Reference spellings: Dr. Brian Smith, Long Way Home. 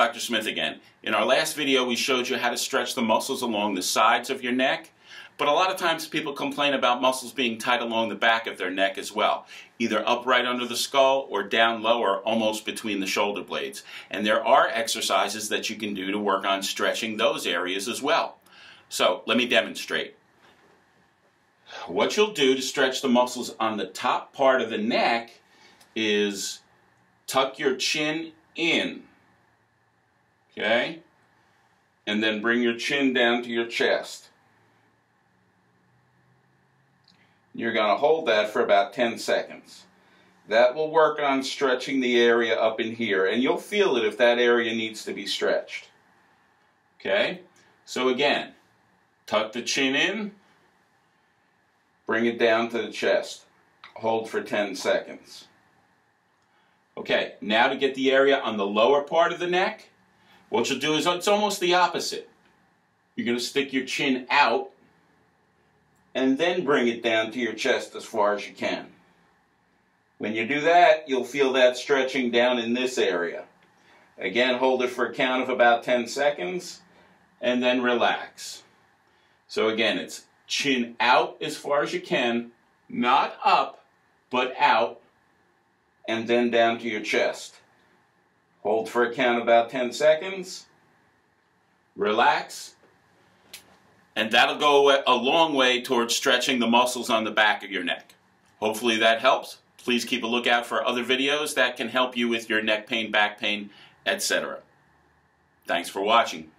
Dr. Smith again. In our last video, we showed you how to stretch the muscles along the sides of your neck, but a lot of times people complain about muscles being tight along the back of their neck as well, either upright under the skull or down lower, almost between the shoulder blades. And there are exercises that you can do to work on stretching those areas as well. So let me demonstrate. What you'll do to stretch the muscles on the top part of the neck is tuck your chin in, okay? And then bring your chin down to your chest. You're going to hold that for about 10 seconds. That will work on stretching the area up in here, and you'll feel it if that area needs to be stretched, okay? So again, tuck the chin in, bring it down to the chest, hold for 10 seconds. Okay, now to get the area on the lower part of the neck, what you'll do is, it's almost the opposite. You're going to stick your chin out and then bring it down to your chest as far as you can. When you do that, you'll feel that stretching down in this area. Again, hold it for a count of about 10 seconds and then relax. So again, it's chin out as far as you can, not up, but out, and then down to your chest. Hold for a count about 10 seconds, relax, and that'll go a long way towards stretching the muscles on the back of your neck. Hopefully that helps. Please keep a lookout for other videos that can help you with your neck pain, back pain, etc. Thanks for watching.